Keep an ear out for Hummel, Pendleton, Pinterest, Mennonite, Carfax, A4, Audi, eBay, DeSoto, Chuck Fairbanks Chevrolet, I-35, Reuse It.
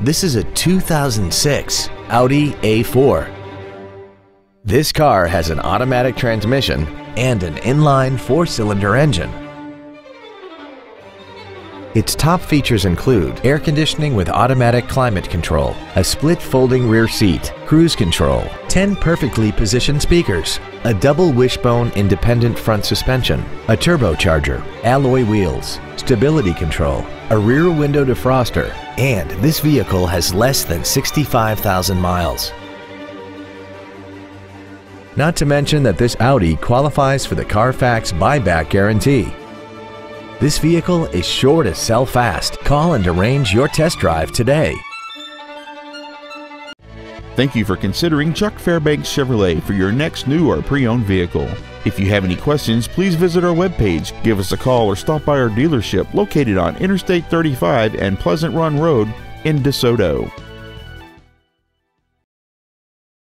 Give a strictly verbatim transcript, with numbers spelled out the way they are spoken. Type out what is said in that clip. This is a two thousand six Audi A four. This car has an automatic transmission and an inline four-cylinder engine. Its top features include air conditioning with automatic climate control, a split folding rear seat, cruise control, ten perfectly positioned speakers, a double wishbone independent front suspension, a turbocharger, alloy wheels, stability control, a rear window defroster, and this vehicle has less than sixty-five thousand miles. Not to mention that this Audi qualifies for the Carfax buyback guarantee. This vehicle is sure to sell fast. Call and arrange your test drive today. Thank you for considering Chuck Fairbanks Chevrolet for your next new or pre-owned vehicle. If you have any questions, please visit our webpage, give us a call, or stop by our dealership located on Interstate thirty-five and Pleasant Run Road in DeSoto.